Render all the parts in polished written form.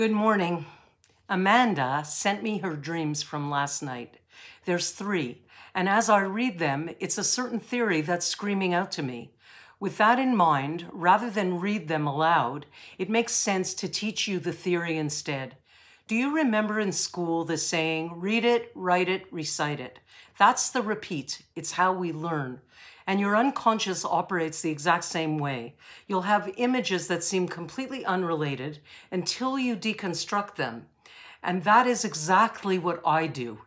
Good morning. Amanda sent me her dreams from last night. There's three, and as I read them, it's a certain theory that's screaming out to me. With that in mind, rather than read them aloud, it makes sense to teach you the theory instead. Do you remember in school the saying, read it, write it, recite it? That's the repeat. It's how we learn. And your unconscious operates the exact same way. You'll have images that seem completely unrelated until you deconstruct them. And that is exactly what I do.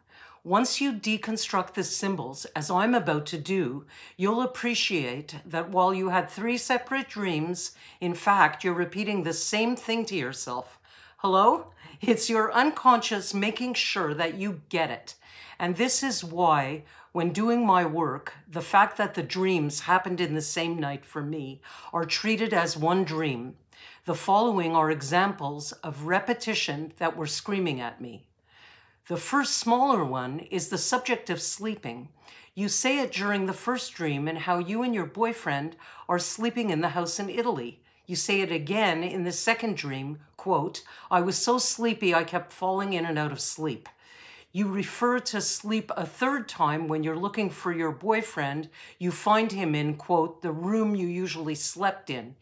Once you deconstruct the symbols, as I'm about to do, you'll appreciate that while you had three separate dreams, in fact, you're repeating the same thing to yourself. Hello? It's your unconscious making sure that you get it. And this is why, when doing my work, the fact that the dreams happened in the same night for me are treated as one dream. The following are examples of repetition that were screaming at me. The first smaller one is the subject of sleeping. You say it during the first dream and how you and your boyfriend are sleeping in the house in Italy. You say it again in the second dream, quote, I was so sleepy I kept falling in and out of sleep. You refer to sleep a third time when you're looking for your boyfriend. You find him in, quote, the room you usually slept in.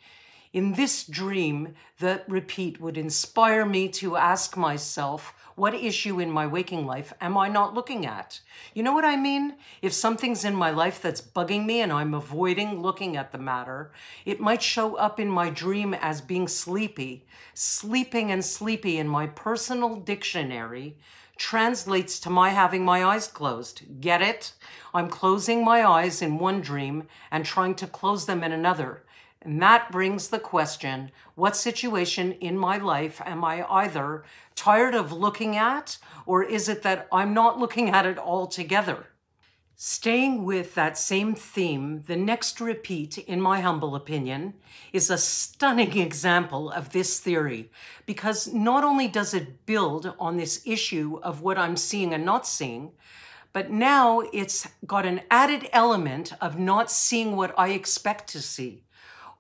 In this dream, the repeat would inspire me to ask myself, what issue in my waking life am I not looking at? You know what I mean? If something's in my life that's bugging me and I'm avoiding looking at the matter, it might show up in my dream as being sleepy. Sleeping and sleepy in my personal dictionary translates to my having my eyes closed. Get it? I'm closing my eyes in one dream and trying to close them in another. And that brings the question, what situation in my life am I either tired of looking at, or is it that I'm not looking at it altogether? Staying with that same theme, the next repeat, in my humble opinion, is a stunning example of this theory, because not only does it build on this issue of what I'm seeing and not seeing, but now it's got an added element of not seeing what I expect to see.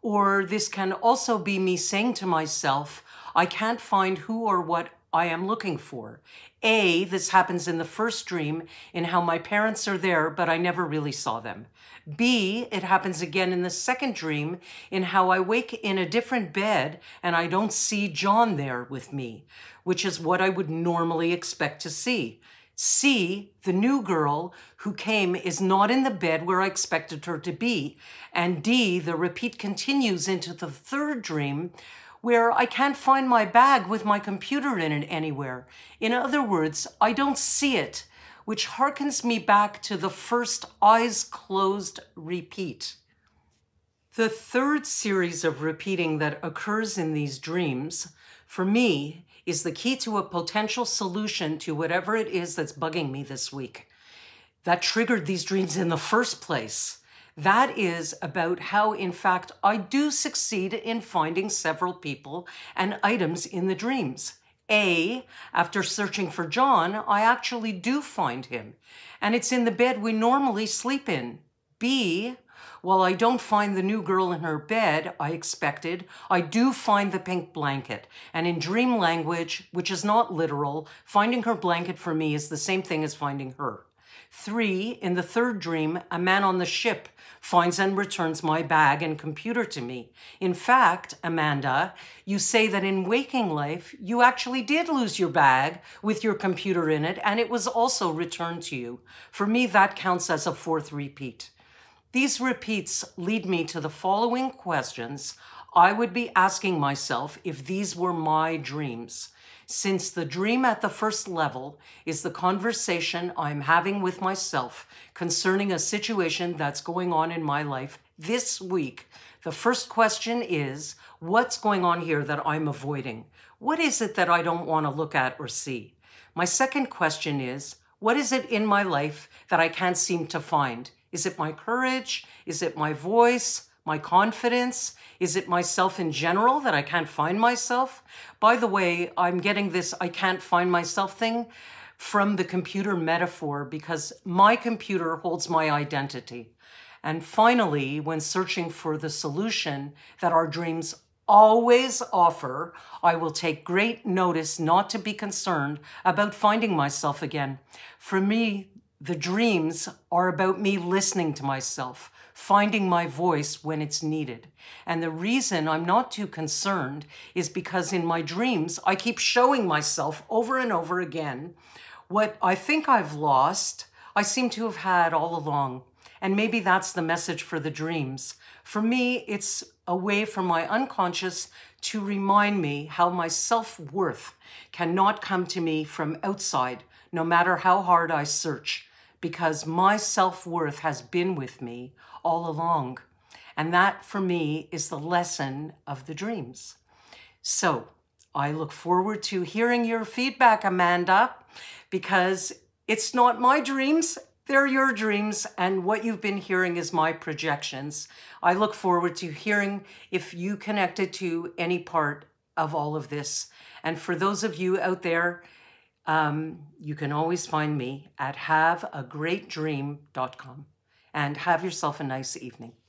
Or this can also be me saying to myself, I can't find who or what I am looking for. A, this happens in the first dream in how my parents are there, but I never really saw them. B, it happens again in the second dream in how I wake in a different bed and I don't see John there with me, which is what I would normally expect to see. C, the new girl who came is not in the bed where I expected her to be. And D, the repeat continues into the third dream where I can't find my bag with my computer in it anywhere. In other words, I don't see it, which harkens me back to the first eyes closed repeat. The third series of repeating that occurs in these dreams, for me, is the key to a potential solution to whatever it is that's bugging me this week that triggered these dreams in the first place. That is about how, in fact, I do succeed in finding several people and items in the dreams. A, after searching for John, I actually do find him, and it's in the bed we normally sleep in. B, while I don't find the new girl in her bed I expected, I do find the pink blanket. And in dream language, which is not literal, finding her blanket for me is the same thing as finding her. 3, in the third dream, a man on the ship finds and returns my bag and computer to me. In fact, Amanda, you say that in waking life, you actually did lose your bag with your computer in it, and it was also returned to you. For me, that counts as a fourth repeat. These repeats lead me to the following questions I would be asking myself if these were my dreams. Since the dream at the first level is the conversation I'm having with myself concerning a situation that's going on in my life this week, the first question is, what's going on here that I'm avoiding? What is it that I don't want to look at or see? My second question is, what is it in my life that I can't seem to find? Is it my courage? Is it my voice? My confidence? Is it myself in general that I can't find myself? By the way, I'm getting this I can't find myself thing from the computer metaphor because my computer holds my identity. And finally, when searching for the solution that our dreams always offer, I will take great notice not to be concerned about finding myself again. For me, the dreams are about me listening to myself, finding my voice when it's needed. And the reason I'm not too concerned is because in my dreams, I keep showing myself over and over again what I think I've lost, I seem to have had all along. And maybe that's the message for the dreams. For me, it's a way for my unconscious to remind me how my self-worth cannot come to me from outside, no matter how hard I search, because my self-worth has been with me all along. And that, for me, is the lesson of the dreams. So I look forward to hearing your feedback, Amanda, because it's not my dreams. They're your dreams, and what you've been hearing is my projections. I look forward to hearing if you connected to any part of all of this. And for those of you out there, you can always find me at haveagreatdream.com. And have yourself a nice evening.